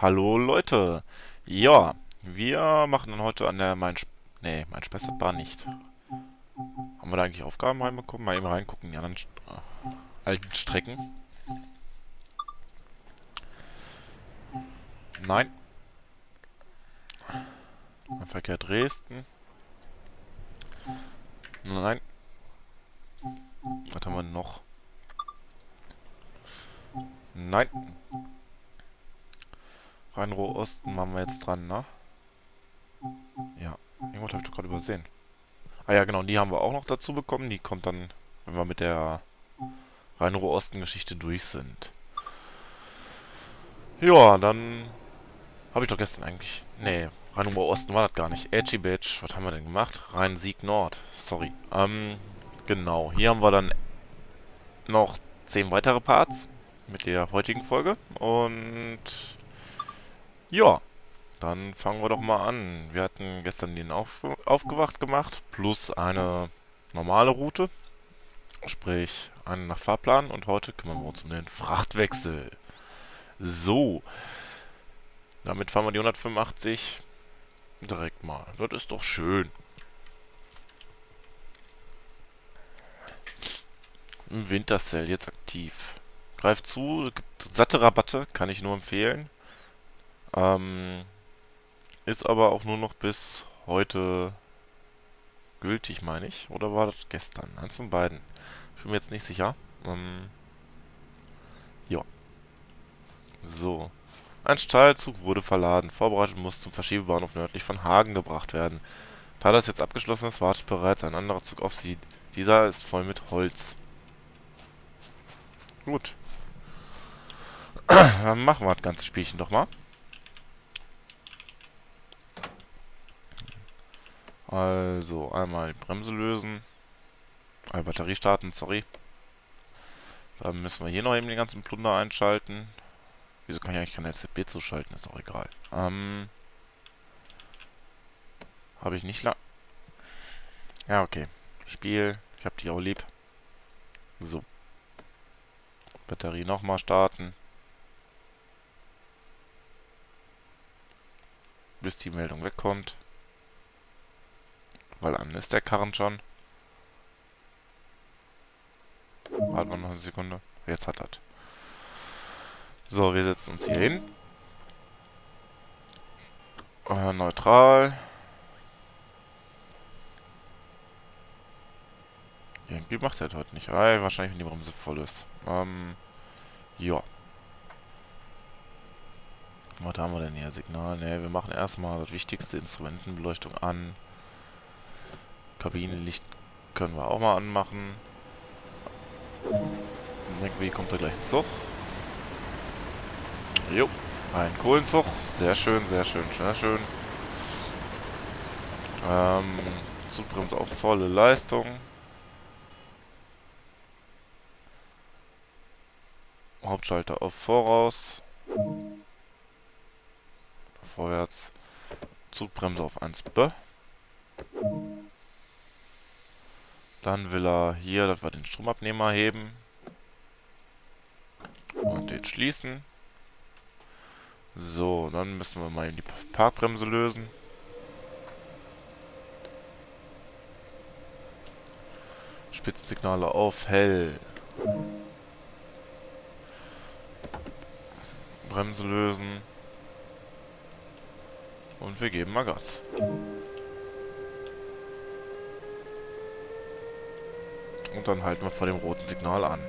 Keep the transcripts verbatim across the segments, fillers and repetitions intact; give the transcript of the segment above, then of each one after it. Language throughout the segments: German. Hallo Leute, ja, wir machen dann heute an der Main... Nee, Main Spessartbahn nicht. Haben wir da eigentlich Aufgaben reinbekommen? Mal eben reingucken, die anderen St äh, alten Strecken. Nein. Verkehr Dresden. Nein. Was haben wir noch? Nein. Rhein-Ruhr-Osten waren wir jetzt dran, ne? Ja. Irgendwas habe ich doch gerade übersehen. Ah ja, genau, die haben wir auch noch dazu bekommen. Die kommt dann, wenn wir mit der Rhein-Ruhr-Osten-Geschichte durch sind. Ja, dann... Habe ich doch gestern eigentlich... Nee, Rhein-Ruhr-Osten war das gar nicht. Edgy Bitch, was haben wir denn gemacht? Rhein-Sieg Nord, sorry. Ähm, genau, hier haben wir dann noch zehn weitere Parts mit der heutigen Folge. Und... Ja, dann fangen wir doch mal an. Wir hatten gestern den Auf Aufgewacht gemacht, plus eine normale Route, sprich einen nach Fahrplan, und heute kümmern wir uns um den Frachtwechsel. So, damit fahren wir die hundertfünfundachtzig direkt mal. Das ist doch schön. Im Wintercell, jetzt aktiv. Greift zu, gibt satte Rabatte, kann ich nur empfehlen. Ähm, ist aber auch nur noch bis heute gültig, meine ich. Oder war das gestern? Eins von beiden. Ich bin mir jetzt nicht sicher. Ähm, ja. So. Ein Stahlzug wurde verladen. Vorbereitet, muss zum Verschiebebahnhof nördlich von Hagen gebracht werden. Da das jetzt abgeschlossen ist, wartet bereits ein anderer Zug auf sie. Dieser ist voll mit Holz. Gut. Dann machen wir das ganze Spielchen doch mal. Also, einmal die Bremse lösen. Äh, Batterie starten, sorry. Dann müssen wir hier noch eben den ganzen Plunder einschalten. Wieso kann ich eigentlich keine L Z B zuschalten? Ist doch egal. Ähm. Habe ich nicht lang... Ja, okay. Spiel. Ich habe die auch lieb. So. Batterie nochmal starten. Bis die Meldung wegkommt. Weil an ist der Karren schon. Warten wir noch eine Sekunde. Jetzt hat er. So, wir setzen uns hier hin. Äh, neutral. Irgendwie macht er das heute nicht. Ah, wahrscheinlich, wenn die Bremse voll ist. Ähm, ja. Was haben wir denn hier? Signal? Ne, wir machen erstmal das wichtigste, Instrumentenbeleuchtung an. Kabinenlicht können wir auch mal anmachen. Irgendwie kommt da gleich ein Zug. Jo, ein Kohlenzug. Sehr schön, sehr schön, sehr schön. Ähm, Zugbremse auf volle Leistung. Hauptschalter auf Voraus. Vorwärts. Zugbremse auf eins B. Dann will er hier, dass wir den Stromabnehmer heben. Und den schließen. So, dann müssen wir mal die Parkbremse lösen. Spitzsignale auf hell. Bremse lösen. Und wir geben mal Gas. Und dann halten wir vor dem roten Signal an.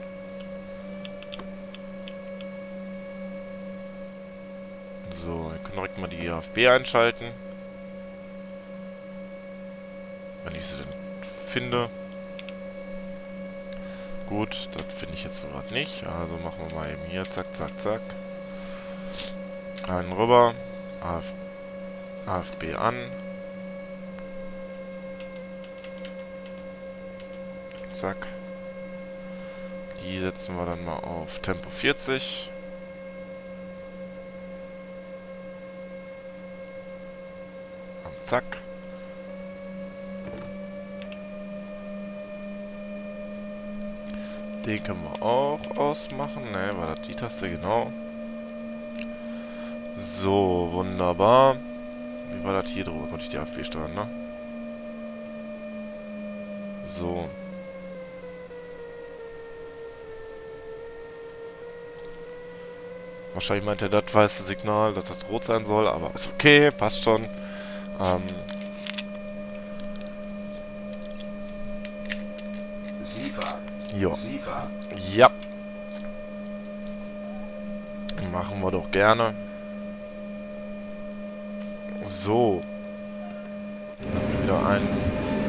So, wir können direkt mal die A F B einschalten. Wenn ich sie denn finde. Gut, das finde ich jetzt gerade nicht. Also machen wir mal eben hier. Zack, zack, zack. Einen rüber. A F B an. Zack. Die setzen wir dann mal auf Tempo vierzig. Und zack. Den können wir auch ausmachen. Ne, war das die Taste, genau. So, wunderbar. Wie war das hier drüber? Konnte ich die A F B steuern, ne? So. Wahrscheinlich meint er das weiße Signal, dass das rot sein soll, aber ist okay, passt schon. Ähm. Jo. Ja. Machen wir doch gerne. So. Wieder einen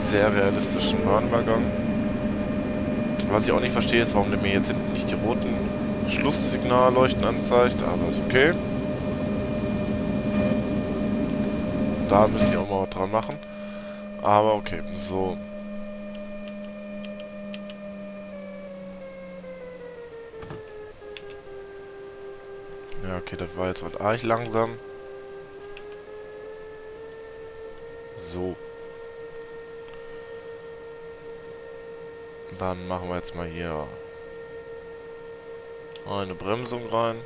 sehr realistischen Bahnwaggon. Was ich auch nicht verstehe, ist, warum der mir jetzt hinten nicht die roten Schlusssignalleuchten anzeigt, aber ist okay. Da müssen wir auch mal was dran machen. Aber okay, so. Ja, okay, das war jetzt halt arg langsam. So. Dann machen wir jetzt mal hier eine Bremsung rein.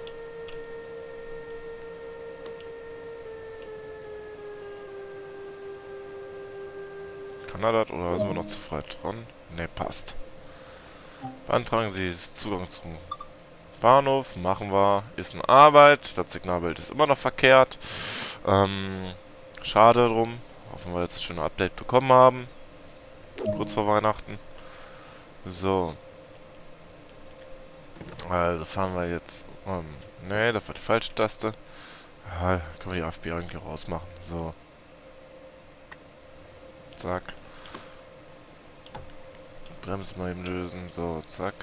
Kann er das oder sind wir noch zu frei dran? Ne, passt. Beantragen Sie Zugang zum Bahnhof, machen wir, ist in Arbeit, das Signalbild ist immer noch verkehrt, ähm, schade drum, hoffen wir jetzt ein schönes Update bekommen haben, kurz vor Weihnachten, so, also fahren wir jetzt, ähm, ne, das war die falsche Taste, ah, können wir die A F B irgendwie rausmachen, so, zack, Bremse mal eben lösen, so, zack,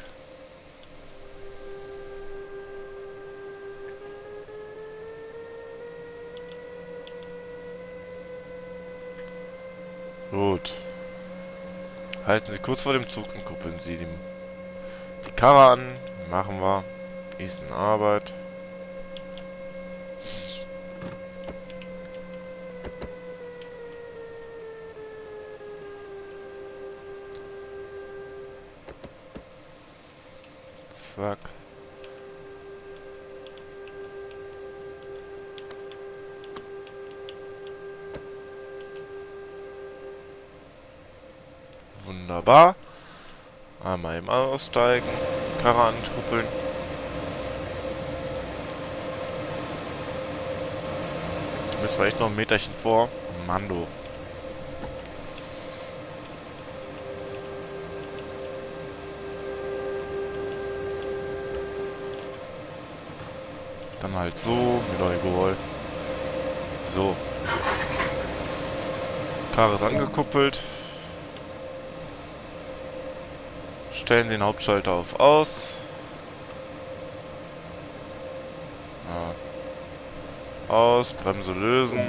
gut. Halten Sie kurz vor dem Zug und kuppeln Sie dem, die Karre an. Machen wir. Ist in Arbeit. Zack. Wunderbar. Einmal eben aussteigen, Karre ankuppeln. Da müssen wir echt noch ein Meterchen vor. Mando. Dann halt so, mit Alkohol. So. Karre ist angekuppelt. Stellen den Hauptschalter auf aus. Ja. Aus, Bremse lösen.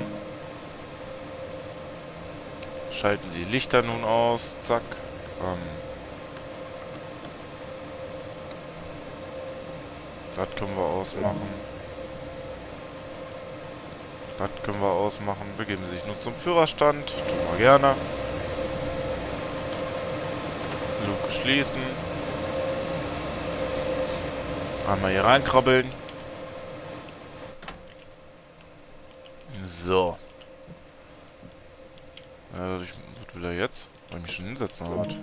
Schalten Sie Lichter nun aus. Zack. Ähm. Das können wir ausmachen. Das können wir ausmachen. Begeben Sie sich nun zum Führerstand. Tun wir gerne. Luke schließen. Einmal hier reinkrabbeln. So. Ja, dadurch, was will er jetzt? Will ich mich schon hinsetzen oder was?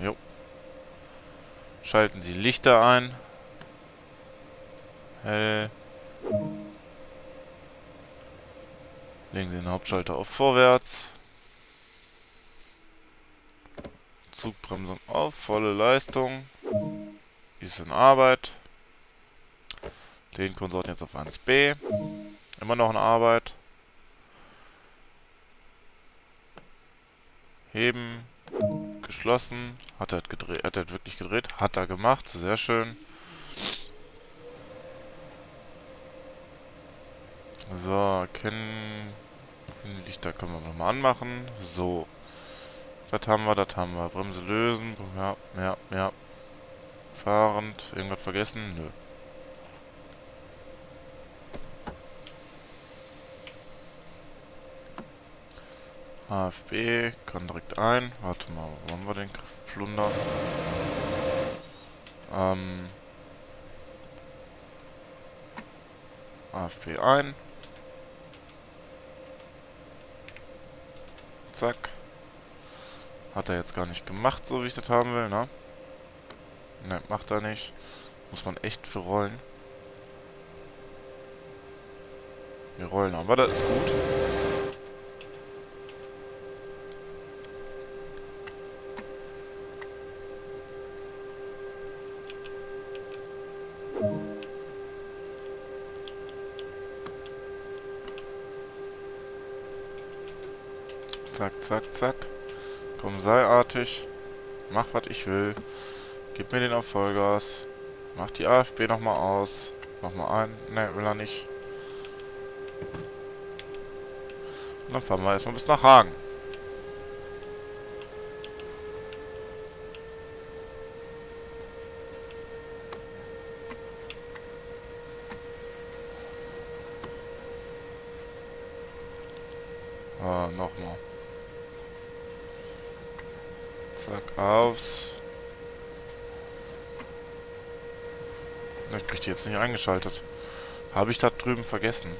Jo. Schalten Sie Lichter ein. Hell. Legen Sie den Hauptschalter auf vorwärts. Zugbremsung auf, volle Leistung. Ist in Arbeit. Den Konsorten jetzt auf eins B. Immer noch in Arbeit. Heben. Geschlossen. Hat er gedreht? Hat er wirklich gedreht? Hat er gemacht. Sehr schön. So, kennen. Die Lichter können wir nochmal anmachen. So. Das haben wir, das haben wir. Bremse lösen. Ja, ja, ja. Fahrend. Irgendwas vergessen? Nö. A F B. Kann direkt ein. Warte mal, wo haben wir den Kraftplunder? Ähm. A F P ein. Zack. Hat er jetzt gar nicht gemacht, so wie ich das haben will, ne? Ne, macht er nicht. Muss man echt für rollen. Wir rollen aber, das ist gut. Zack, zack, zack. Komm, sei artig. Mach, was ich will. Gib mir den auf Vollgas. Mach die A F B nochmal aus. Nochmal ein. Ne, will er nicht. Und dann fahren wir erstmal bis nach Hagen. Ah, nochmal. Zack, aufs. Ich krieg die jetzt nicht eingeschaltet. Habe ich da drüben vergessen.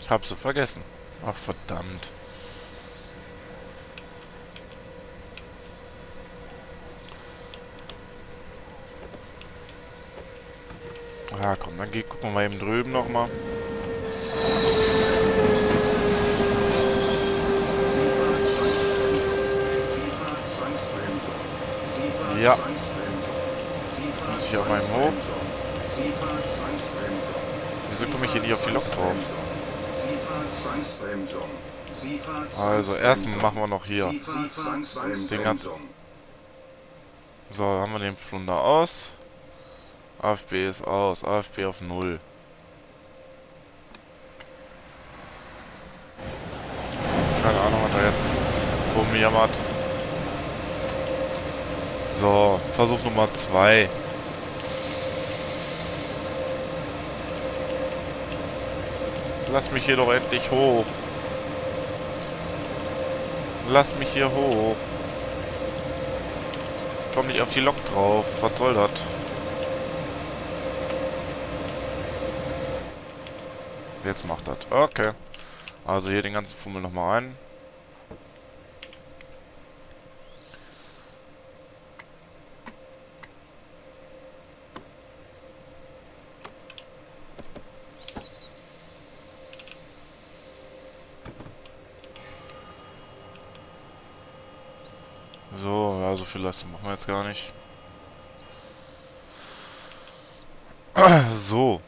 Ich habe sie vergessen. Ach, verdammt. Ah, komm, dann gucken wir mal eben drüben nochmal. Ja. Muss ich auf meinem hoch. Wieso komme ich hier nicht auf die Lok drauf? Also, erstmal machen wir noch hier den ganzen. So, haben wir den Flunder aus. A F B ist aus. A F B auf null. Keine Ahnung, was er jetzt rumjammert. So, Versuch Nummer zwei. Lass mich hier doch endlich hoch. Lass mich hier hoch. Komm nicht auf die Lok drauf. Was soll das? Jetzt macht das. Okay. Also hier den ganzen Fummel nochmal rein. So, ja, so viel Leistung machen wir jetzt gar nicht. So.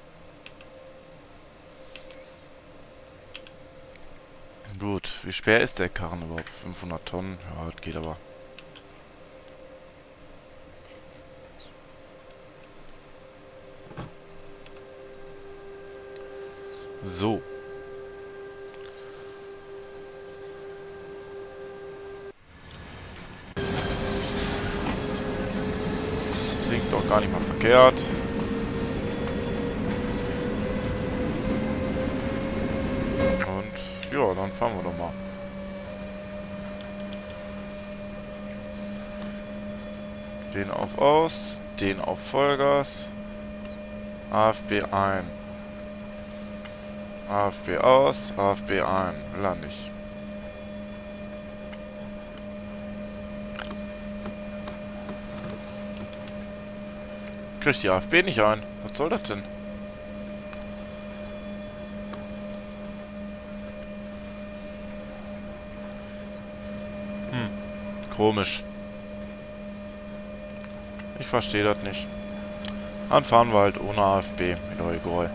Gut, wie schwer ist der Karren überhaupt? fünfhundert Tonnen? Ja, das geht aber. So. Klingt doch gar nicht mal verkehrt. Und ja, dann fahren wir doch mal. Den auf aus, den auf Vollgas. A F B ein. A F B aus, A F B ein. Lande ich. Krieg die A F B nicht ein. Was soll das denn? Hm. Komisch. Ich verstehe das nicht. Dann fahren wir halt ohne A F B. Mit Eugoi.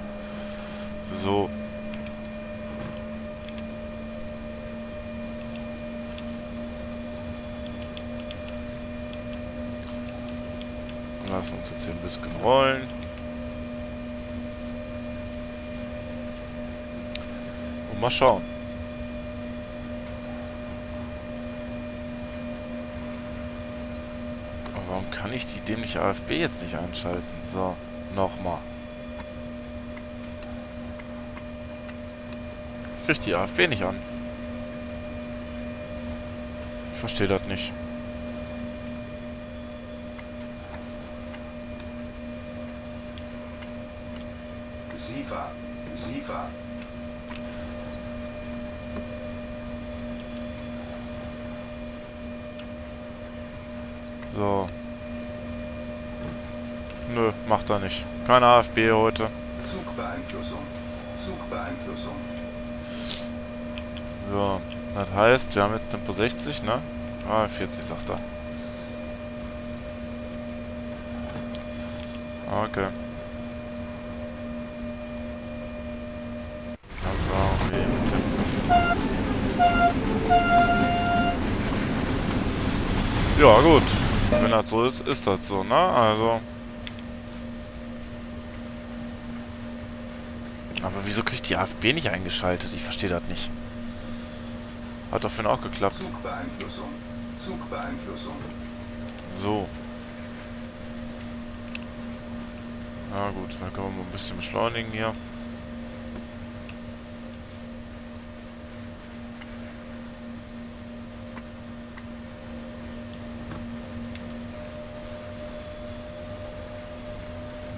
So. Lass uns jetzt hier ein bisschen rollen. Und mal schauen. Aber warum kann ich die dämliche A F B jetzt nicht einschalten? So, nochmal. Ich krieg die A F B nicht an. Ich verstehe das nicht. Sifa, Sifa. So. Nö, macht er nicht. Keine A F B heute. Zugbeeinflussung. Zugbeeinflussung. So, das heißt, wir haben jetzt Tempo sechzig, ne? Ah, vierzig sagt er. Okay. Ja gut, wenn das so ist, ist das so, ne? Also. Aber wieso kriege ich die A F B nicht eingeschaltet? Ich verstehe das nicht. Hat doch vorhin auch geklappt. Zugbeeinflussung. Zugbeeinflussung. So. Na gut, dann können wir mal ein bisschen beschleunigen hier.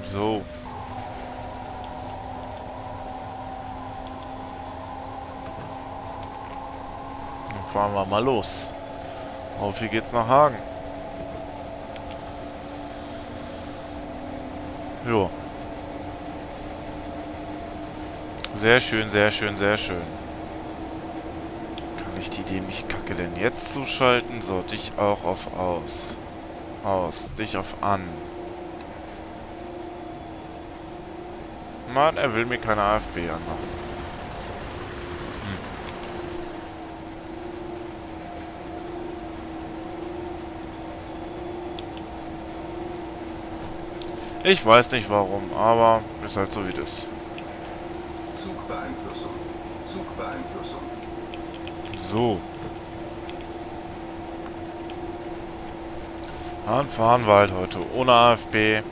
So. Dann fahren wir mal los. Auf, hier geht's nach Hagen. Jo. Sehr schön, sehr schön, sehr schön. Kann ich die dämliche Kacke denn jetzt zuschalten? So, dich auch auf aus. Aus, dich auf an. Mann, er will mir keine A F B anmachen. Hm. Ich weiß nicht warum, aber ist halt so wie das. Zugbeeinflussung. Zugbeeinflussung. So. Dann fahren wir halt heute ohne A F B.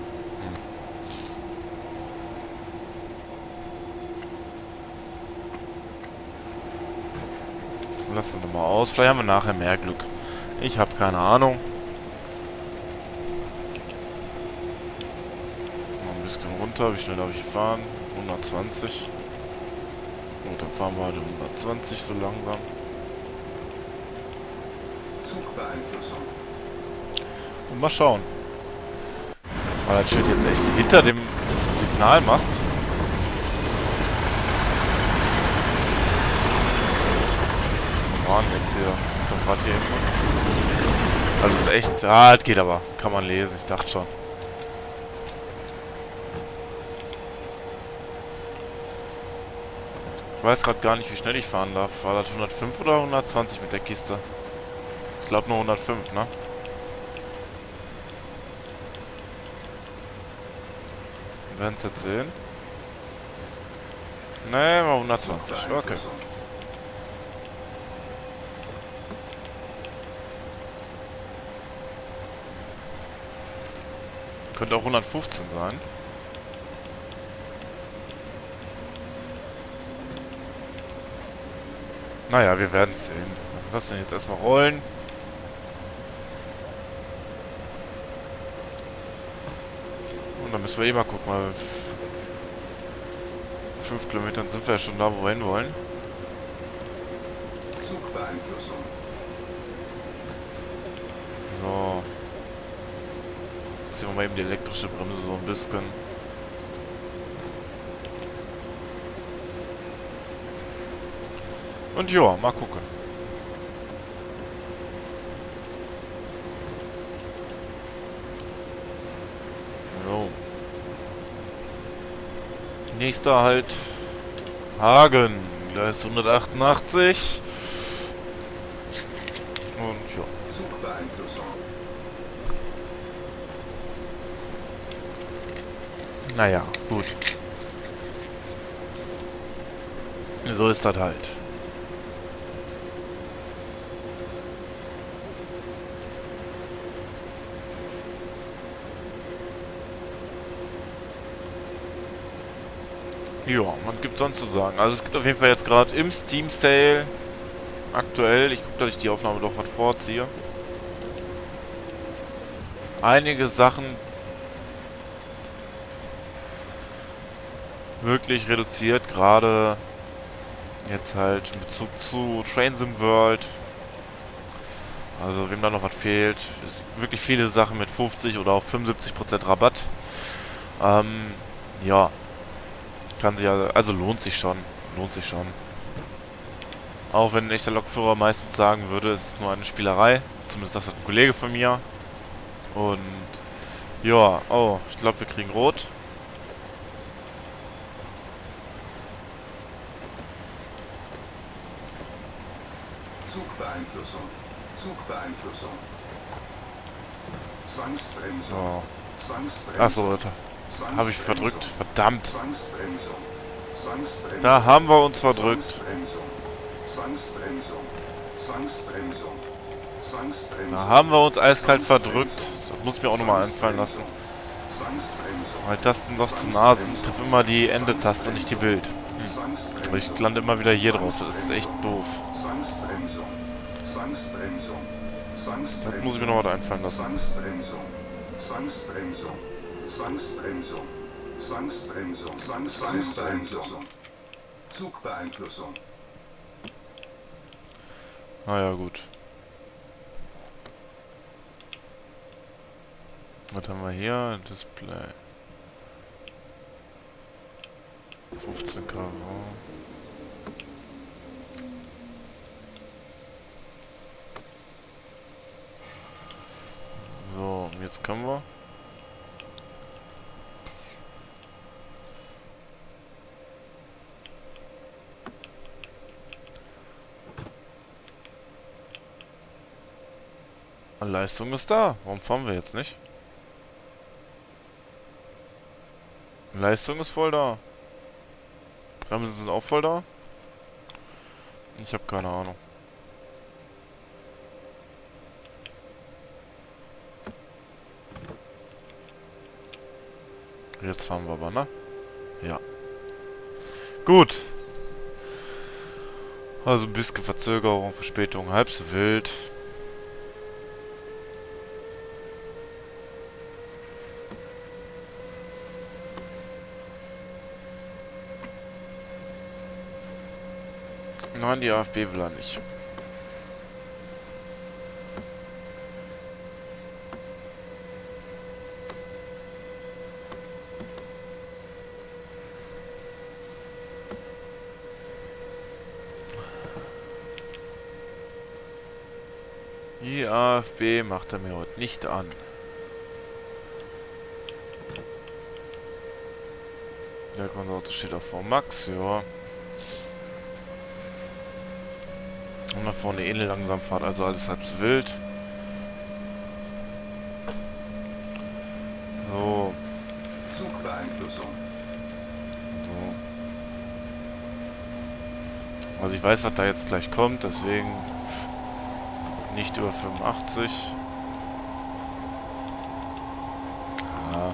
Lass das nochmal aus. Vielleicht haben wir nachher mehr Glück. Ich habe keine Ahnung. Mal ein bisschen runter. Wie schnell darf ich fahren? hundertzwanzig. Gut, dann fahren wir heute hundertzwanzig so langsam. Zugbeeinflussung. Und mal schauen. Weil das steht jetzt echt hinter dem Signalmast. Jetzt hier, kommt gerade hier hin. Also ist echt, ah, das geht aber, kann man lesen, ich dachte schon. Ich weiß gerade gar nicht, wie schnell ich fahren darf. War das hundertfünf oder hundertzwanzig mit der Kiste? Ich glaube nur hundertfünf, ne? Wir werden es jetzt sehen. Ne, war hundertzwanzig, okay. Könnte auch hundertfünfzehn sein. Naja, wir werden es sehen. Lass den jetzt erstmal rollen. Und dann müssen wir eh mal gucken, weil fünf Kilometern sind wir ja schon da, wo wir hin wollen. Zugbeeinflussung. So. Ziehen wir mal eben die elektrische Bremse so ein bisschen. Und ja, mal gucken. So. Nächster halt Hagen. Gleis hundertachtundachtzig. Und ja. Zugbeeinflussung. Naja, gut. So ist das halt. Ja, was gibt's sonst zu sagen? Also es gibt auf jeden Fall jetzt gerade im Steam Sale aktuell, ich gucke, dass ich die Aufnahme doch was vorziehe. Einige Sachen. wirklich reduziert, gerade jetzt halt in Bezug zu Train Sim World. Also wem da noch was fehlt, ist wirklich viele Sachen mit fünfzig oder auch fünfundsiebzig Prozent Rabatt. Ähm, ja, kann sich also, also lohnt sich schon, lohnt sich schon. Auch wenn ein echter Lokführer meistens sagen würde, es ist nur eine Spielerei. Zumindest sagt das ein Kollege von mir. Und ja, oh, ich glaube wir kriegen Rot. Zugbeeinflussung. Zugbeeinflussung. Zwangsbremsung. Oh. Zwangsbremsung. Achso, da habe ich verdrückt. Verdammt. Zwangsbremsung. Zwangsbremsung. Da haben wir uns verdrückt. Zwangsbremsung. Zwangsbremsung. Zwangsbremsung. Da haben wir uns eiskalt verdrückt. Das muss ich mir auch nochmal einfallen lassen. Weil das sind doch zu nah sind. Triff immer die Ende-Taste und nicht die Bild. Hm. Ich lande immer wieder hier drauf. Das ist echt doof. Das muss ich mir noch was einfallen lassen. Zugbeeinflussung. Na ja, gut. Was haben wir hier? Display. fünfzehn K V. So, und jetzt können wir. Leistung ist da. Warum fahren wir jetzt nicht? Leistung ist voll da. Bremsen sind auch voll da. Ich habe keine Ahnung. Jetzt fahren wir aber, ne? Ja. Gut. Also ein bisschen Verzögerung, Verspätung, halb so wild. Nein, die AfD will er nicht. Die AfD macht er mir heute nicht an. Der Konsorte steht auch vor Max, ja. Und da vorne eh eine Langsamfahrt, also alles halb so wild. So. Zugbeeinflussung. So. Also ich weiß, was da jetzt gleich kommt, deswegen nicht über fünfundachtzig. Ja.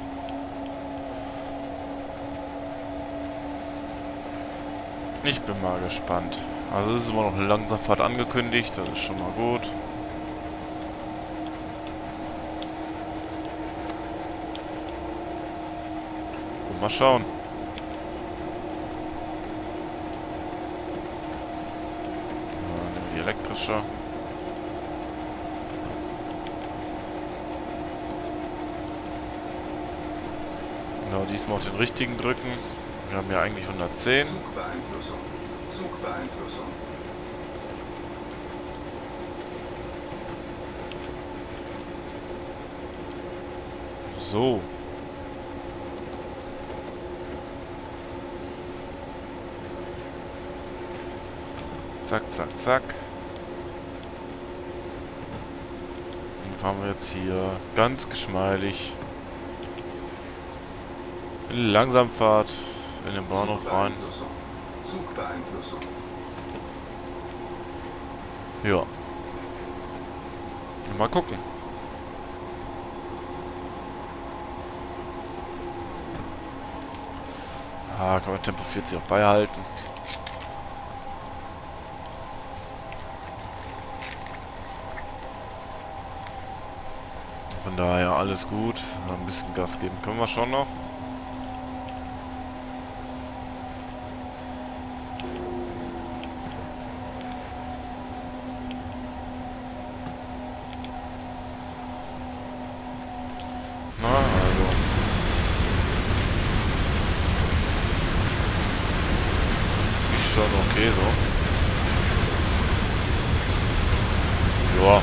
Ich bin mal gespannt. Also es ist immer noch eine Langsamfahrt angekündigt, das ist schon mal gut. Und mal schauen. Ja, die elektrische. Genau, diesmal auf den richtigen drücken. Wir haben ja eigentlich hundertzehn. Zugbeeinflussung. So. Zack, zack, zack. Dann fahren wir jetzt hier ganz geschmeidig in die Langsamfahrt in den Bahnhof rein. Zugbeeinflussung. Ja. Mal gucken. Ah, kann man Tempo vierzig auch beibehalten. Von daher alles gut. Ein bisschen Gas geben können wir schon noch. Na, also. Ist schon okay so. Ja.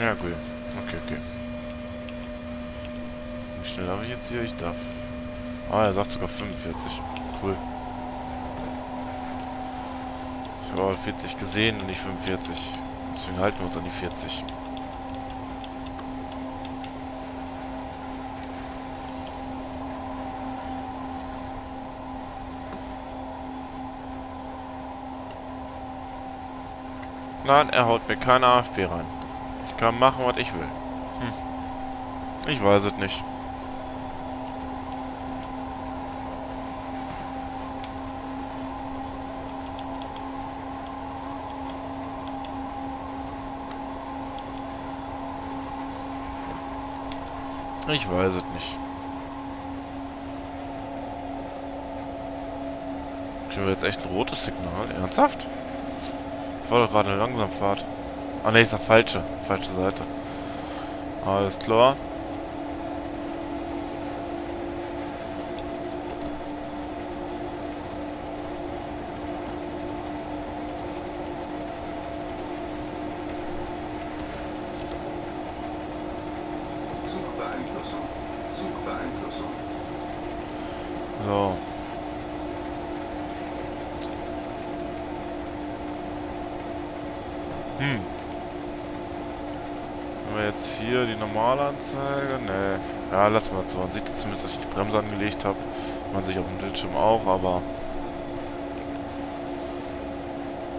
Ja, cool. Okay, okay. Wie schnell darf ich jetzt hier? Ich darf. Ah, er sagt sogar fünfundvierzig. Cool. Ich habe aber vierzig gesehen und nicht fünfundvierzig. Deswegen halten wir uns an die vierzig. Nein, er haut mir keine A F P rein. Ich kann machen, was ich will. Hm. Ich weiß es nicht. Ich weiß es nicht. Kriegen wir jetzt echt ein rotes Signal? Ernsthaft? Ich war doch gerade eine Langsamfahrt. Ah ne, ist der falsche. Falsche Seite. Alles klar. Zugbeeinflussung. Zugbeeinflussung. So. Hm. Jetzt hier die normale Anzeige? Ne. Ja, lassen wir es so. Man sieht jetzt zumindest, dass ich die Bremse angelegt habe. Man sieht auf dem Bildschirm auch, aber.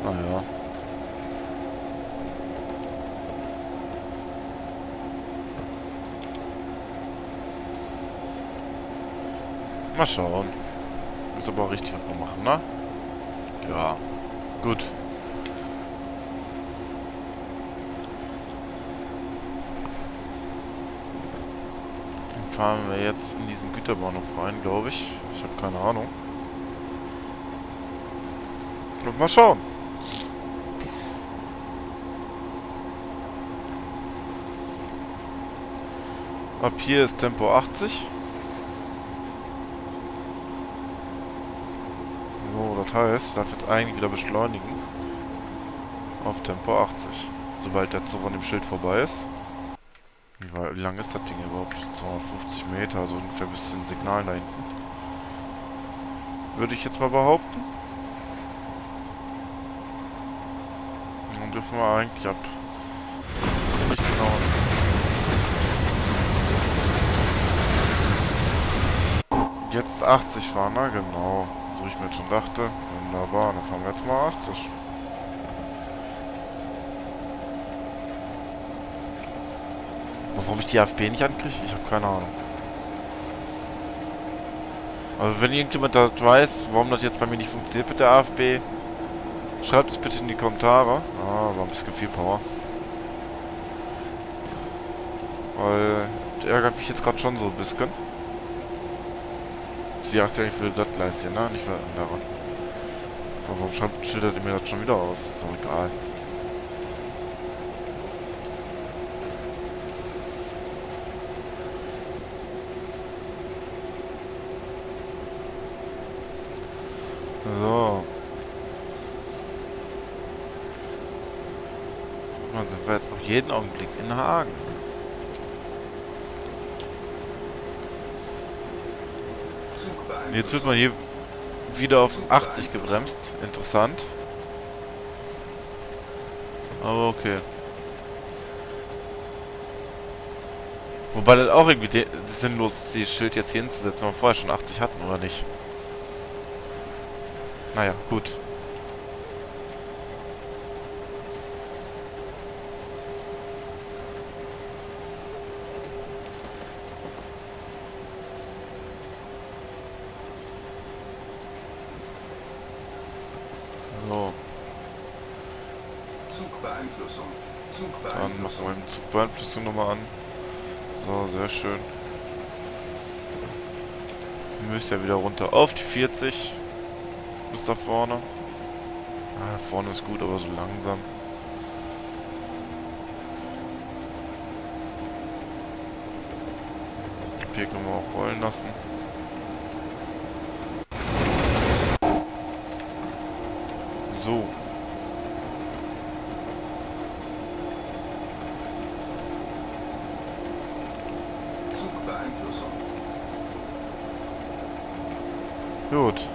Naja. Mal schauen. Muss aber auch richtig was machen, ne? Ja. Gut. Fahren wir jetzt in diesen Güterbahnhof rein, glaube ich. Ich habe keine Ahnung. Und mal schauen. Ab hier ist Tempo achtzig. So, das heißt, ich darf jetzt eigentlich wieder beschleunigen. Auf Tempo achtzig. Sobald der Zug an dem Schild vorbei ist. Wie lang ist das Ding überhaupt? zweihundertfünfzig Meter, also ungefähr bis zu den Signalen da hinten. Würde ich jetzt mal behaupten. Dann dürfen wir eigentlich ab. Ziemlich genau. Jetzt achtzig fahren, na genau. So wie ich mir jetzt schon dachte. Wunderbar, dann fahren wir jetzt mal achtzig. Warum ich die A F P nicht ankriege? Ich habe keine Ahnung. Also wenn irgendjemand das weiß, warum das jetzt bei mir nicht funktioniert mit der A F P, schreibt es bitte in die Kommentare. Ah, war ein bisschen viel Power. Weil das ärgert mich jetzt gerade schon so ein bisschen. Sie achtet eigentlich für das Gleis hier, ne? Nicht für andere. Aber warum schreibt, schildert ihr mir das schon wieder aus? Ist doch egal. So. Dann sind wir jetzt auch jeden Augenblick in Hagen. Und jetzt wird man hier wieder auf achtzig gebremst. Interessant. Aber okay. Wobei das auch irgendwie sinnlos ist, dieses Schild jetzt hier hinzusetzen, weil wir vorher schon achtzig hatten, oder nicht? Naja, gut. So. Zugbeeinflussung. Zugbeeinflussung. Dann machen wir die Zugbeeinflussung nochmal an. So, sehr schön. Müsst ihr wieder runter auf die vierzig. Bis da vorne. Ah, vorne ist gut, aber so langsam. Hier können wir auch rollen lassen. So. Zugbeeinflussung. Gut.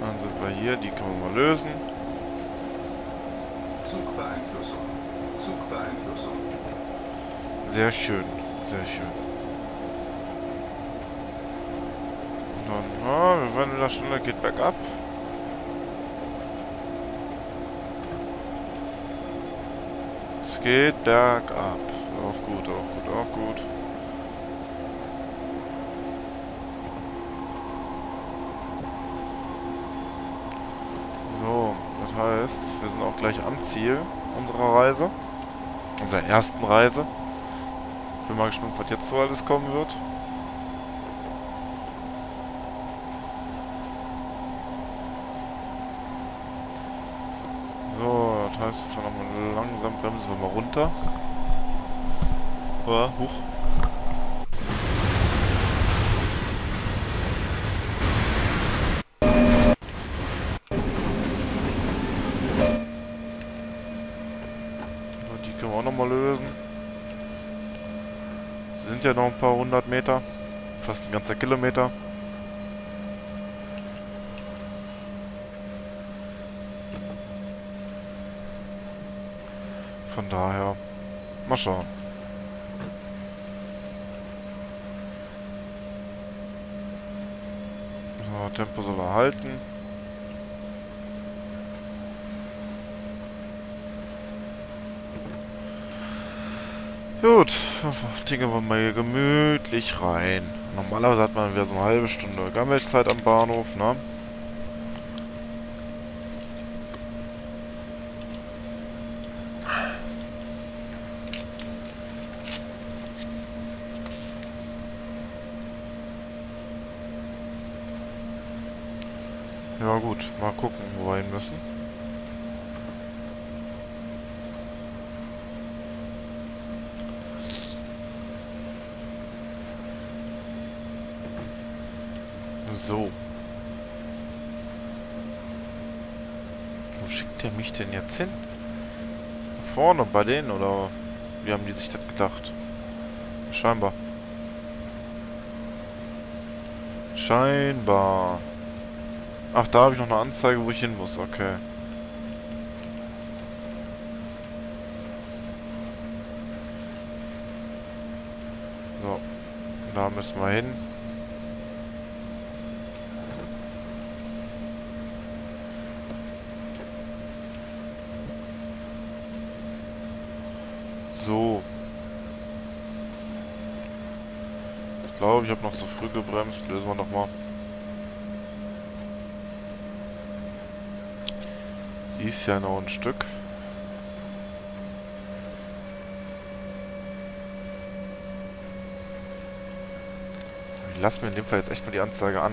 Dann sind wir hier, die können wir mal lösen. Zugbeeinflussung. Zugbeeinflussung. Sehr schön, sehr schön. Und dann, ah, wir werden wieder schneller, geht bergab. Es geht bergab. Auch gut, auch gut, auch gut. So, das heißt, wir sind auch gleich am Ziel unserer Reise. Unserer ersten Reise. Bin mal gespannt, was jetzt so alles kommen wird. So, das heißt, wir fahren nochmal langsam, bremsen wir mal runter. Ja, hoch. So, die können wir auch nochmal lösen. Sind ja noch ein paar hundert Meter, fast ein ganzer Kilometer. Von daher, mal schauen. So, Tempo soll er halten. Gut, tingeln wir mal hier gemütlich rein. Normalerweise hat man wieder so eine halbe Stunde Gammelzeit am Bahnhof, ne? Ja gut, mal gucken, wo wir hin müssen. So. Wo schickt er mich denn jetzt hin? Da vorne, bei denen, oder wie haben die sich das gedacht? Scheinbar. Scheinbar. Ach, da habe ich noch eine Anzeige, wo ich hin muss. Okay. So. Da müssen wir hin. So. Ich glaube, ich habe noch zu früh gebremst. Lösen wir nochmal. Die ist ja noch ein Stück. Ich lasse mir in dem Fall jetzt echt mal die Anzeige an,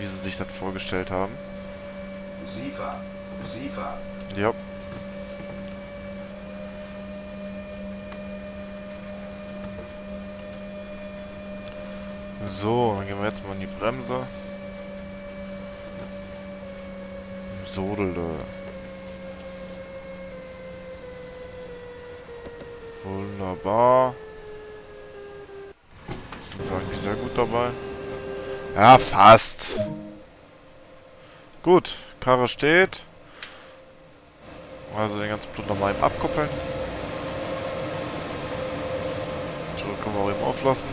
wie sie sich das vorgestellt haben. Sifa. Sifa. Ja. So, dann gehen wir jetzt mal in die Bremse. Sodelde. Wunderbar. Ich bin eigentlich sehr gut dabei. Ja, fast. Gut, Karre steht. Also den ganzen Blut nochmal eben abkuppeln. Zurück können wir auch eben auflassen.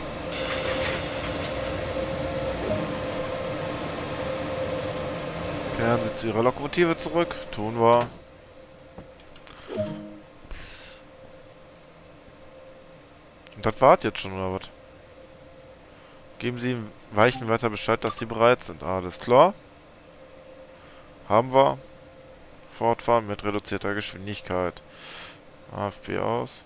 Kehren Sie zu Ihrer Lokomotive zurück. Tun wir. Und das war's jetzt schon, oder was? Geben Sie im Weichenwärter Bescheid, dass Sie bereit sind. Alles klar. Haben wir. Fortfahren mit reduzierter Geschwindigkeit. A F B aus.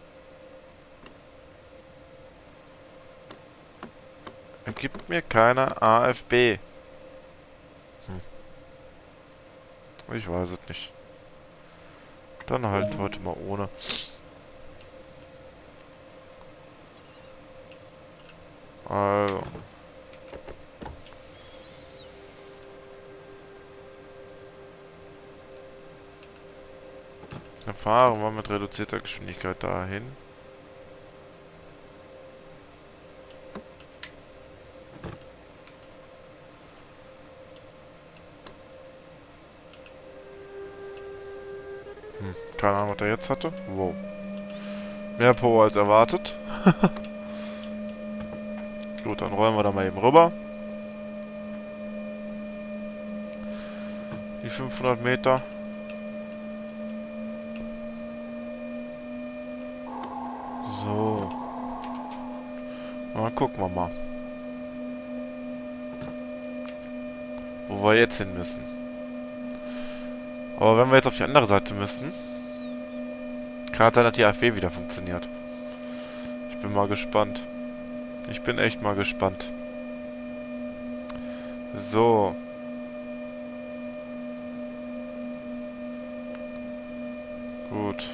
gibt mir keine A F B. Hm. Ich weiß es nicht. Dann halt heute mal ohne. Also. Dann fahren wir mit reduzierter Geschwindigkeit dahin. Hm, keine Ahnung, was er jetzt hatte. Wow. Mehr Power als erwartet. Gut, dann rollen wir da mal eben rüber. Die fünfhundert Meter. So. Dann gucken wir mal. Wo wir jetzt hin müssen. Aber wenn wir jetzt auf die andere Seite müssen, kann es sein, dass die A F B wieder funktioniert. Ich bin mal gespannt. Ich bin echt mal gespannt. So. Gut.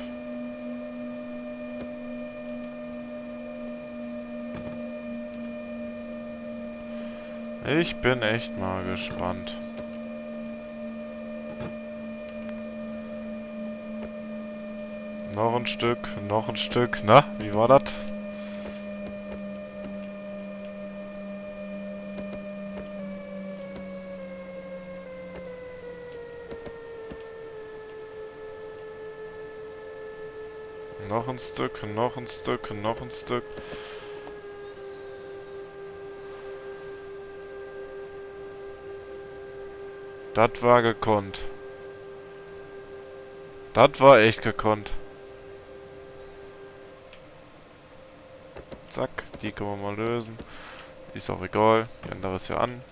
Ich bin echt mal gespannt. Noch ein Stück, noch ein Stück. Na, wie war das? Noch ein Stück, noch ein Stück, noch ein Stück. Das war gekonnt. Das war echt gekonnt. Zack, die können wir mal lösen. Ist auch egal, die andere ist ja an.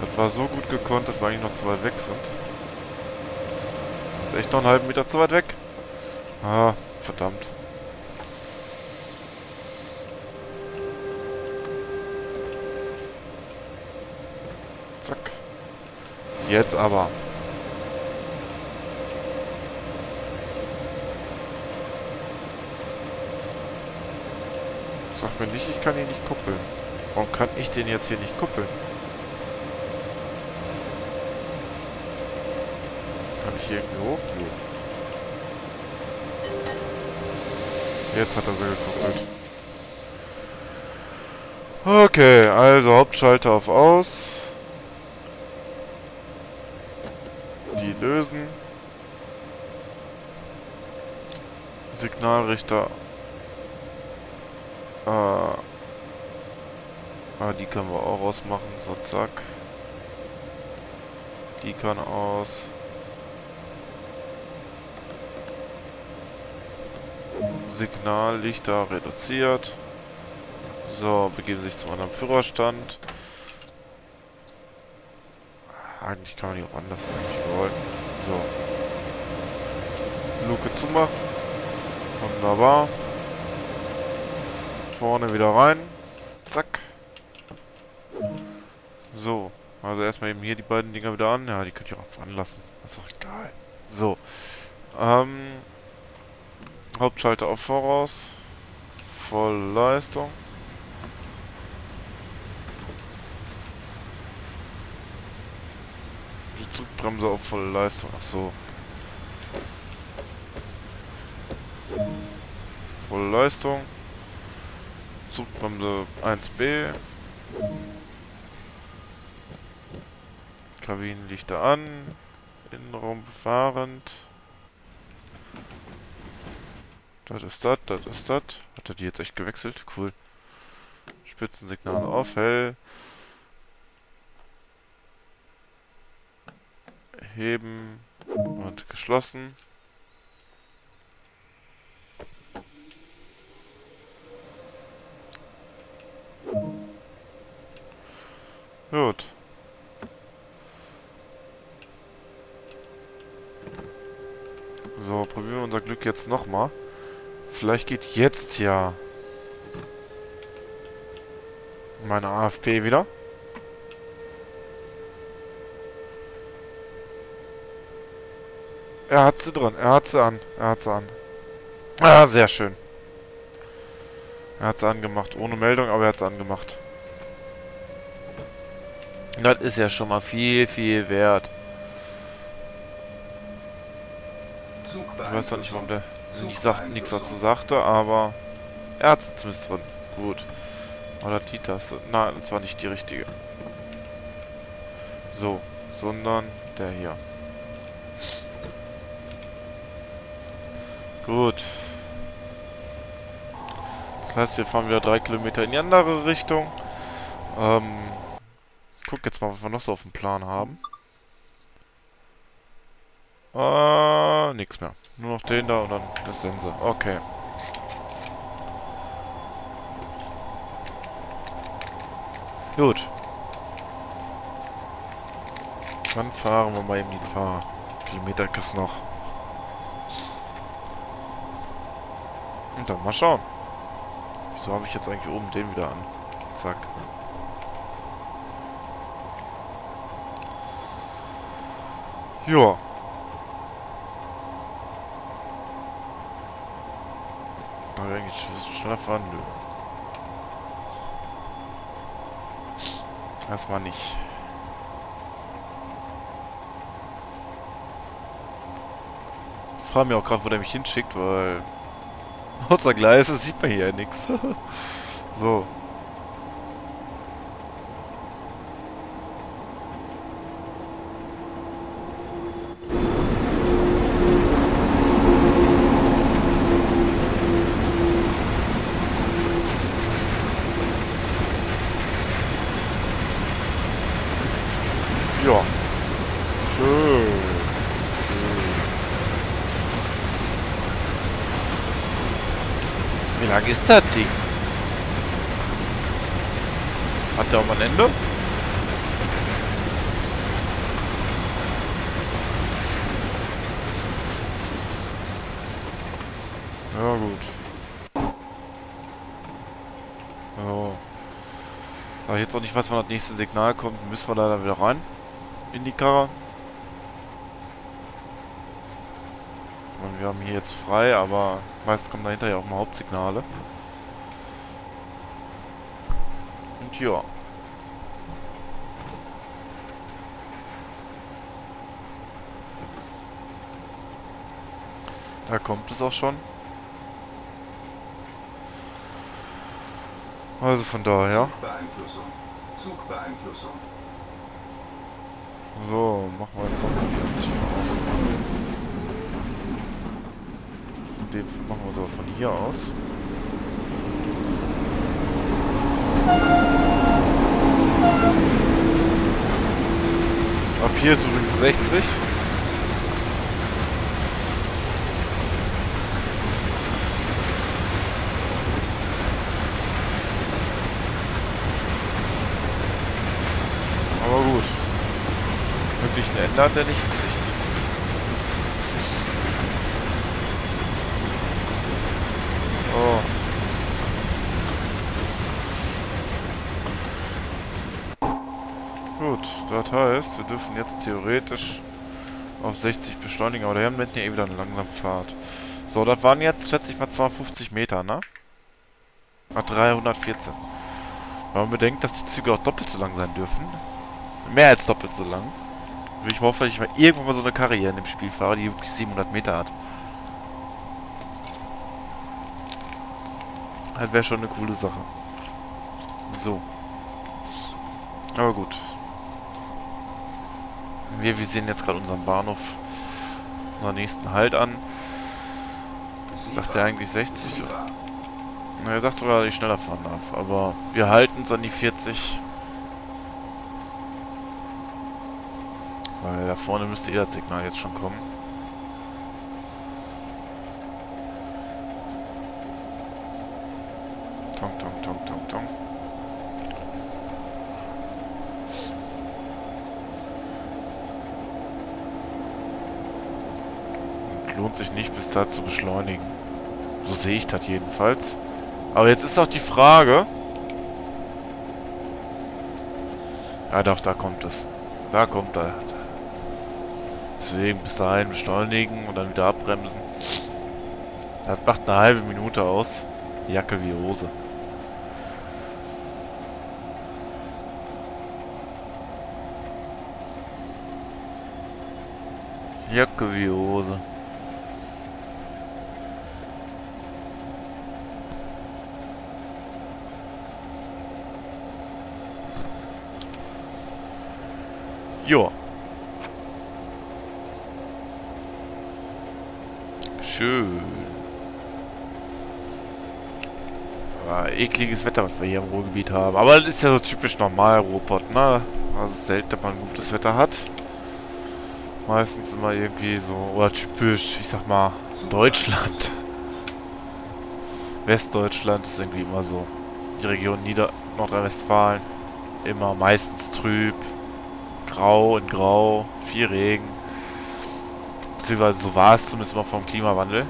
Das war so gut gekonnt, dass wir eigentlich noch zu weit weg sind. Echt noch einen halben Meter zu weit weg. Ah, verdammt. Zack. Jetzt aber. Sag mir nicht, ich kann ihn nicht kuppeln. Warum kann ich den jetzt hier nicht kuppeln? Irgendwie hoch? Nee. Jetzt hat er sie gekuppelt. Okay, also Hauptschalter auf aus. Die lösen. Signalrichter. Ah. Ah, die können wir auch ausmachen. So, zack. Die kann aus. Signallichter reduziert. So, begeben sich zum anderen Führerstand. Eigentlich kann man die auch anders eigentlich wollen. So. Luke zumachen. Wunderbar. Vorne wieder rein. Zack. So. Also erstmal eben hier die beiden Dinger wieder an. Ja, die könnt ihr auch anlassen. Ist doch egal. So. Ähm. Hauptschalter auf Voraus. Voll Leistung. Die Zugbremse auf volle Leistung. Achso. Volle Leistung. Zugbremse eins B. Kabinenlichter an. Innenraum befahrend. Das ist das, das ist das. Hat er die jetzt echt gewechselt? Cool. Spitzensignale auf, hell. Heben und geschlossen. Gut. So, probieren wir unser Glück jetzt nochmal. Vielleicht geht jetzt ja meine A F P wieder. Er hat sie drin. Er hat sie an. Er hat sie an. Ah, sehr schön. Er hat sie angemacht. Ohne Meldung, aber er hat sie angemacht. Das ist ja schon mal viel, viel wert. Ich weiß doch nicht, warum der nichts dazu sagte, aber er hat sie zumindest drin. Gut. Oder die Taste. Nein, und zwar nicht die richtige. So, sondern der hier. Gut. Das heißt, wir fahren wieder drei Kilometer in die andere Richtung. Ähm, guck jetzt mal, was wir noch so auf dem Plan haben. Äh, nix mehr. Nur noch den da und dann das Sense. Okay. Gut. Dann fahren wir mal eben die paar Kilometerkes noch. Und dann mal schauen. Wieso habe ich jetzt eigentlich oben den wieder an? Zack. Joa. Darf ich eigentlich ein bisschen schneller fahren? Nö. Erstmal nicht. Ich frage mich auch gerade, wo der mich hinschickt, weil außer Gleise sieht man hier ja nichts. So. Ja. Schön. Wie lang ist das Ding? Hat der auch mal ein Ende? Ja, gut. So. Da ich jetzt auch nicht weiß, wann das nächste Signal kommt, müssen wir leider wieder rein. In die Karre. Ich meine, wir haben hier jetzt frei, aber meistens kommen dahinter ja auch mal Hauptsignale. Und ja. Da kommt es auch schon. Also von daher. Zugbeeinflussung. Zugbeeinflussung. So, machen wir jetzt nochmal vierzig von außen. Den machen wir so von hier aus. Ab hier ist übrigens sechzig. Aber gut. Wirklich ein Ende hat er nicht in Sicht. Oh. Gut, das heißt, wir dürfen jetzt theoretisch auf sechzig beschleunigen, aber der Herr nennt ja eh wieder eine langsame Fahrt. So, das waren jetzt, schätze ich mal, zweihundertfünfzig Meter, ne? Ach, dreihundertvierzehn. Wenn man bedenkt, dass die Züge auch doppelt so lang sein dürfen. Mehr als doppelt so lang. Ich hoffe, dass ich mal irgendwann mal so eine Karriere in dem Spiel fahre, die wirklich siebenhundert Meter hat. Das wäre schon eine coole Sache. So. Aber gut. Wir, wir sehen jetzt gerade unseren Bahnhof, unseren nächsten Halt an. Sagt er eigentlich sechzig? Na, er sagt sogar, dass ich schneller fahren darf. Aber wir halten uns an die vierzig. Weil da vorne müsste eh das Signal jetzt schon kommen. Tong, tong, tong, tong, tong. Und lohnt sich nicht, bis da zu beschleunigen. So sehe ich das jedenfalls. Aber jetzt ist auch die Frage... Ja doch, da kommt es. Da kommt er. Deswegen bis dahin beschleunigen und dann wieder abbremsen. Das macht eine halbe Minute aus. Jacke wie Hose. Jacke wie Hose. Joa. Schön. Ja, ekliges Wetter, was wir hier im Ruhrgebiet haben. Aber das ist ja so typisch normal Ruhrpott, ne? Also selten, dass man gutes Wetter hat. Meistens immer irgendwie so, oder typisch, ich sag mal, Deutschland. Westdeutschland ist irgendwie immer so. Die Region Nieder Nordrhein-Westfalen. Immer meistens trüb. Grau und grau. Viel Regen. Beziehungsweise so war es zumindest immer vom Klimawandel.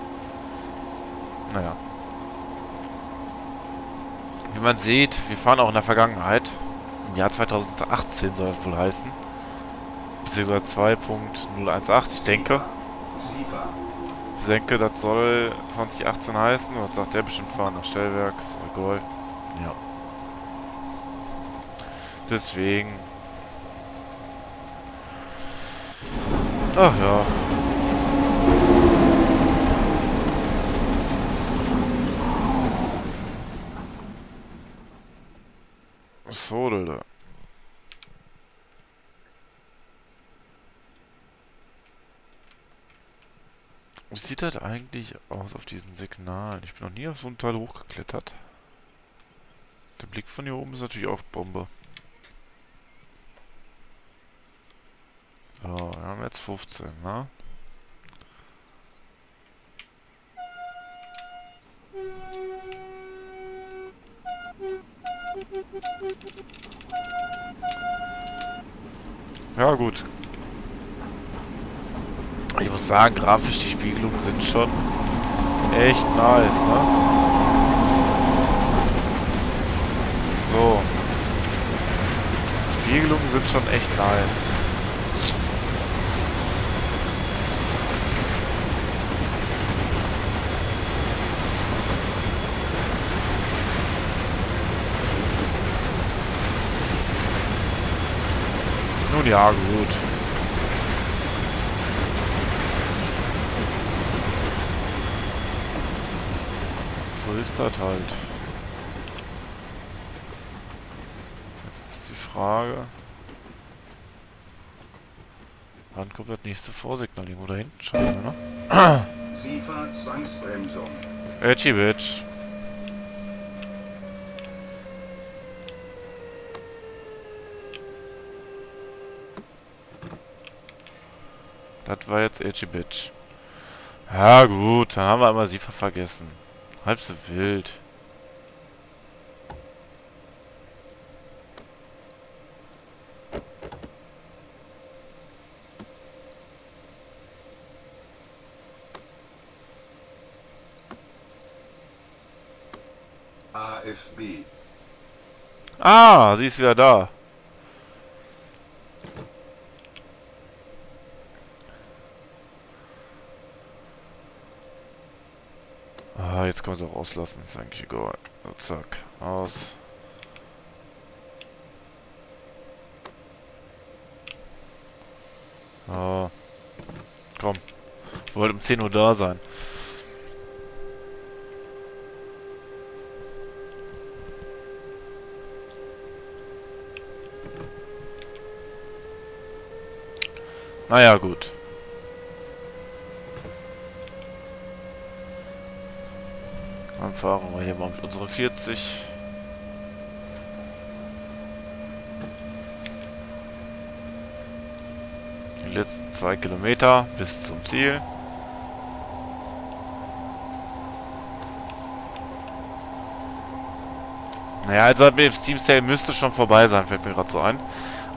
Naja. Wie man sieht, wir fahren auch in der Vergangenheit. Im Jahr zweitausendachtzehn soll das wohl heißen. Beziehungsweise zwei Punkt null achtzehn, ich denke. Ich denke, das soll zweitausendachtzehn heißen. Was sagt der? Bestimmt fahren nach Stellwerk. Ist egal. Ja. Deswegen... Ach ja. So, da. Wie sieht das eigentlich aus auf diesen Signalen? Ich bin noch nie auf so ein Teil hochgeklettert. Der Blick von hier oben ist natürlich auch Bombe. So, wir haben jetzt fünfzehn, ne? Ja, gut. Ich muss sagen, grafisch, die Spiegelungen sind schon echt nice, ne? So. Spiegelungen sind schon echt nice. Ja, gut. So ist das halt. Jetzt ist die Frage... Wann kommt das nächste Vorsignalling? Oder hinten schon, ne? Zwangsbremsung. Edgy Bitch. Das war jetzt edgy bitch. Ja gut, dann haben wir einmal sie vergessen. Halb so wild. A F B. Ah, sie ist wieder da. Jetzt können wir es auch auslassen, ist eigentlich egal. So, zack, aus. Oh. Komm, wir wollten um zehn Uhr da sein. Naja, gut. Dann fahren wir hier mal mit unseren vierzig. Die letzten zwei Kilometer bis zum Ziel. Naja, also mit dem Steam Sale müsste schon vorbei sein, fällt mir gerade so ein.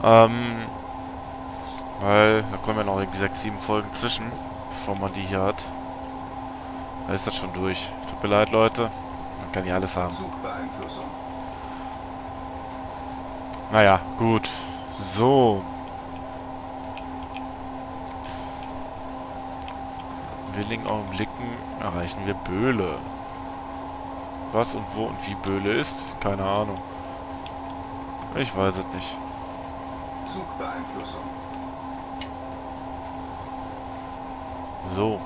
Ähm, weil da kommen ja noch irgendwie sechs, sieben Folgen zwischen, bevor man die hier hat. Da ist das schon durch. Tut mir leid, Leute. Man kann hier alles haben. Naja, gut. So. In wenigen Augenblicken erreichen wir Böhle. Was und wo und wie Böhle ist? Keine Ahnung. Ich weiß es nicht. Zugbeeinflussung. So.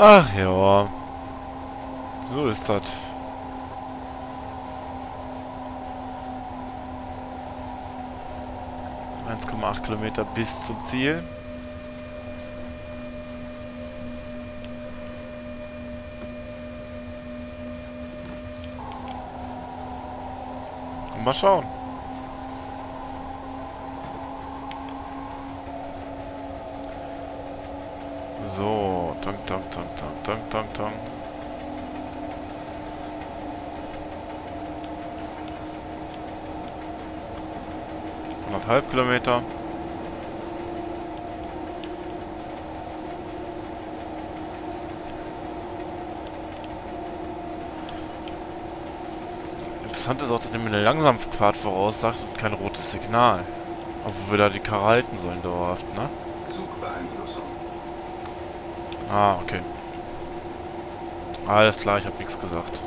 Ach ja. So ist das. eins Komma acht Kilometer bis zum Ziel. Und mal schauen. So, tank, tank, tank, tank, tank, tank, tank. Anderthalb Kilometer. Interessant ist auch, dass er mir eine Langsamfahrt voraussagt und kein rotes Signal. Obwohl wir da die Karre halten sollen dauerhaft, ne? Zugbeeinflussung. Ah, okay. Alles klar, ich habe nichts gesagt.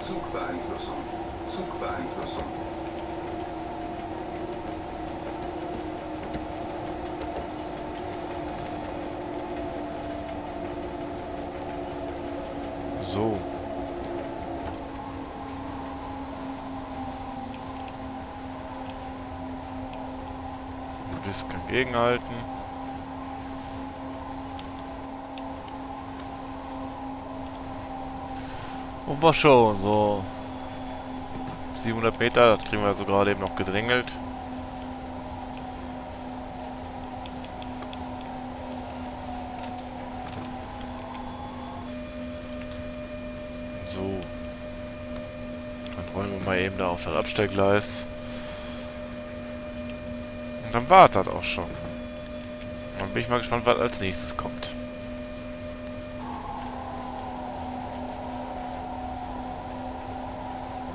Zugbeeinflussung. Zugbeeinflussung. So. Ein bisschen gegenhalten. Und mal schon, so siebenhundert Meter, das kriegen wir also gerade eben noch gedrängelt. So. Dann räumen wir mal eben da auf das Abstellgleis. Und dann war das auch schon. Dann bin ich mal gespannt, was als nächstes kommt.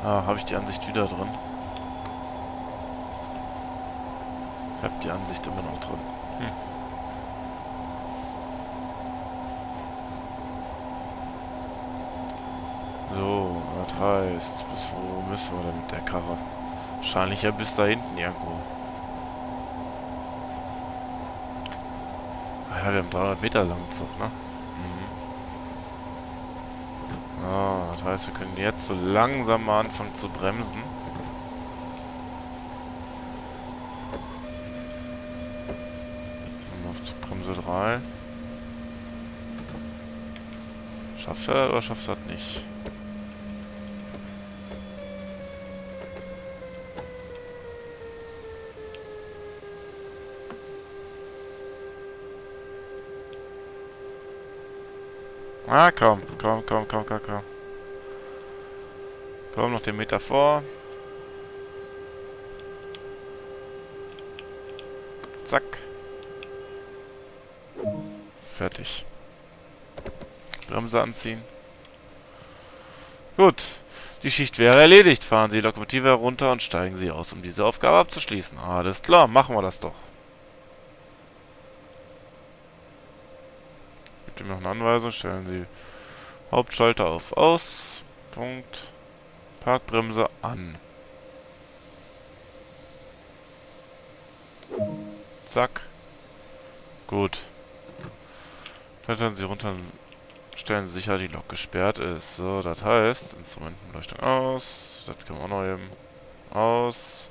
Ah, habe ich die Ansicht wieder drin? Ich habe die Ansicht immer noch drin. Hm. So, das heißt, bis wo müssen wir denn mit der Karre? Wahrscheinlich ja bis da hinten irgendwo. Ah ja, wir haben dreihundert Meter lang Zug, ne? Ah, das heißt, wir können jetzt so langsam mal anfangen zu bremsen. Und auf zu Bremse drei. Schafft er das oder schafft er das nicht? Ah, komm, komm, komm, komm, komm, komm. Komm, noch den Meter vor. Zack. Fertig. Bremse anziehen. Gut. Die Schicht wäre erledigt. Fahren Sie die Lokomotive herunter und steigen Sie aus, um diese Aufgabe abzuschließen. Alles klar, machen wir das doch. Gibt ihm noch eine Anweisung, stellen Sie Hauptschalter auf Aus, Punkt, Parkbremse an. Zack. Gut. Klettern Sie runter und stellen Sie sicher, die Lok gesperrt ist. So, das heißt, Instrumentenbeleuchtung aus, das können wir auch noch eben aus.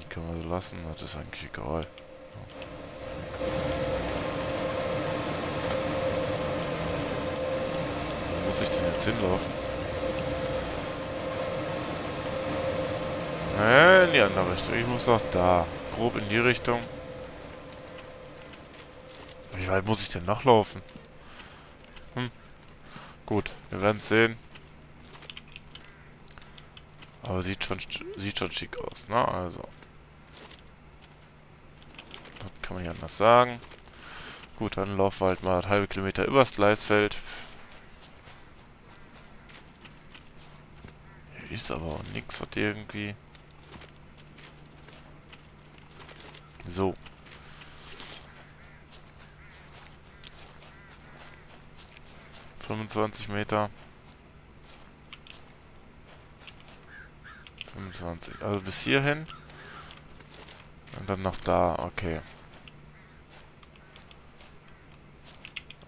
Die können wir so lassen, das ist eigentlich egal. So. Muss ich denn jetzt hinlaufen? Äh, in die andere Richtung. Ich muss doch da. Grob in die Richtung. Wie weit muss ich denn noch laufen? Hm. Gut, wir werden es sehen. Aber sieht schon, sieht schon schick aus, ne? Also. Das kann man nicht anders sagen. Gut, dann laufen wir halt mal halbe Kilometer übers Gleisfeld. Hier ist aber auch nichts, was irgendwie... So. fünfundzwanzig Meter. fünfundzwanzig. Also bis hierhin. Und dann noch da. Okay.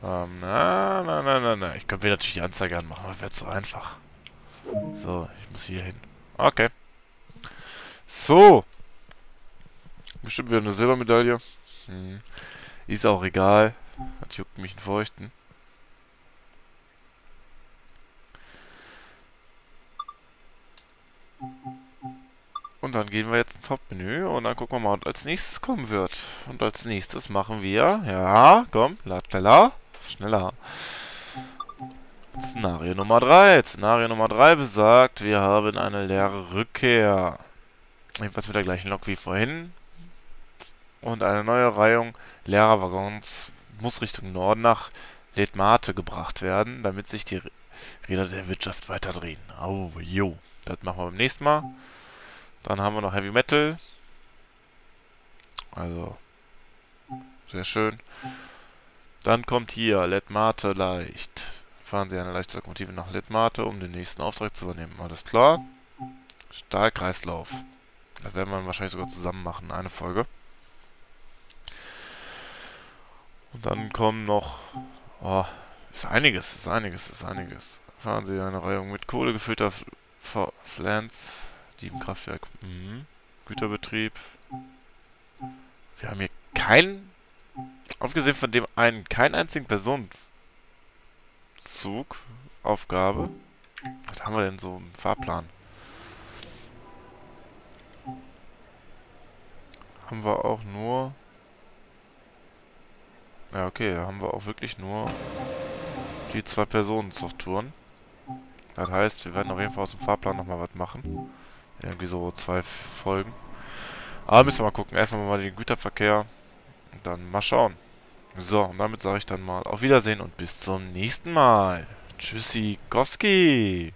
Ähm, na, na, na, na, na. Ich könnte mir natürlich die Anzeige anmachen, aber wäre zu einfach. So, ich muss hier hin. Okay. So. Bestimmt wieder eine Silbermedaille. Hm. Ist auch egal. Das juckt mich in Feuchten. Und dann gehen wir jetzt ins Hauptmenü und dann gucken wir mal, was als nächstes kommen wird. Und als nächstes machen wir... Ja, komm, la, la, la, schneller. Szenario Nummer drei. Szenario Nummer drei besagt, wir haben eine leere Rückkehr. Jedenfalls mit der gleichen Lok wie vorhin. Und eine neue Reihung leerer Waggons muss Richtung Norden nach Letmathe gebracht werden, damit sich die Räder der Wirtschaft weiterdrehen. Oh, jo. Das machen wir beim nächsten Mal. Dann haben wir noch Heavy Metal. Also, sehr schön. Dann kommt hier Letmathe leicht. Fahren Sie eine leichte Lokomotive nach Letmathe, um den nächsten Auftrag zu übernehmen. Alles klar. Stahlkreislauf. Das werden wir wahrscheinlich sogar zusammen machen, eine Folge. Und dann kommen noch... Oh, ist einiges, ist einiges, ist einiges. Fahren Sie eine Reihung mit Kohle gefüllter Flans... Kraftwerk. Mhm. Güterbetrieb. Wir haben hier keinen, abgesehen von dem einen, keinen einzigen Personenzug. Aufgabe. Was haben wir denn so im Fahrplan? Haben wir auch nur... Ja, okay, da haben wir auch wirklich nur die zwei Personenzugtouren. Das heißt, wir werden auf jeden Fall aus dem Fahrplan nochmal was machen. Irgendwie so zwei Folgen. Aber müssen wir mal gucken. Erstmal mal den Güterverkehr. Und dann mal schauen. So, und damit sage ich dann mal auf Wiedersehen und bis zum nächsten Mal. Tschüssikowski.